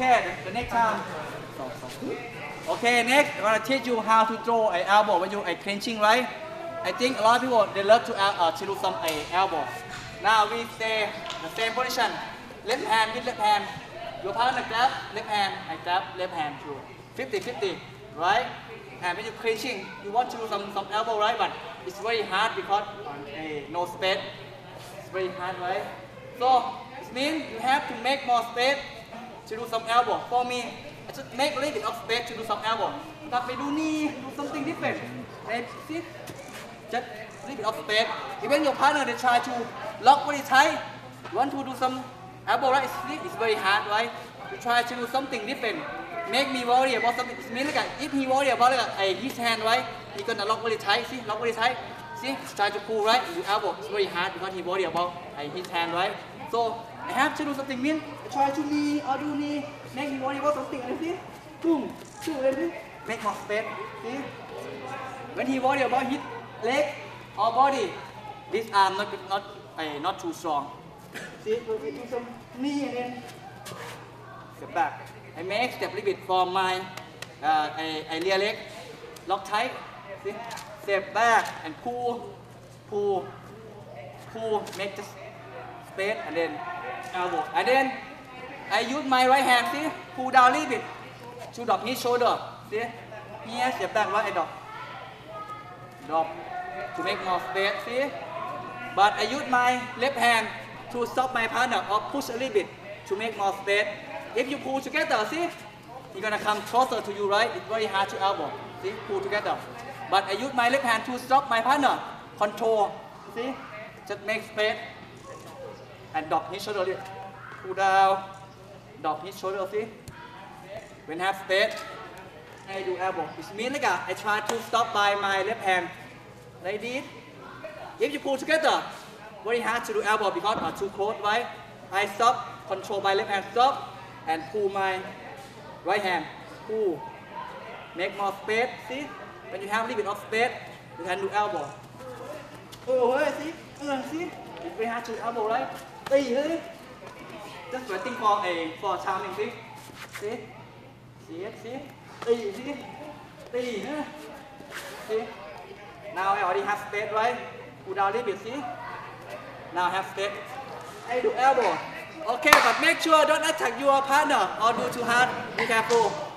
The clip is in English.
Okay, the next time. Okay, next I'm gonna teach you how to throw an elbow when you are clenching, right? I think a lot of people they love to do some elbow. Now we stay the same position. Left hand with left hand. Your partner grab left hand, I grab left hand too. 50-50, right? And when you clenching, you want to do some elbow, right? But it's very hard because no space. It's very hard, right? So it means you have to make more space to do some elbow. For me, I just make a little bit of space to do some elbow. But I do knee, do something different. Then sit, just a little bit of space. Even your partner they try to lock very tight. You want to do some elbow, right? It's very hard, right? You try to do something different. Make me worry about something. It means like if he worry about like his hand, right? He gonna lock very tight. See, lock very tight. See, try to pull, right? You elbow. It's very hard because he worry about his hand, right? So I have to do something. Mean try to knee or do knee. Make him worry about something. And see, boom, boom, and see, make more space. See, when he worry about his leg or body, this arm not too strong. See, we do some knee and then step back. I make step a little bit for my rear leg, lock tight, see? Step back and pull, make just space and then elbow. And then I use my right hand, see? Pull down a little bit to drop his shoulder, see? Here, step back, right, I drop to make more space, see? But I use my left hand to stop my partner or push a little bit to make more space. If you pull together, see, he's gonna come closer to you, right? It's very hard to elbow. See, pull together. But I use my left hand to stop my partner, control. See, just make space and drop his shoulder. Pull down, drop his shoulder. See, when have space, I do elbow. It means like I try to stop by my left hand, like this. If you pull together, very hard to do elbow because I'm too close, right? I stop, control by left hand, stop. And pull my right hand, pull, make more space, see? When you have a little bit of space, you can do elbow. Oh, hey, see? See? It's very hard to elbow, right? Hey, just waiting for a timing, see? See? See it, see? Hey, see? Hey, see? Now I already have space, right? Pull down a little bit, see? Now I have space. I do elbow. Okay, but make sure don't attack your partner or do too hard. Be careful.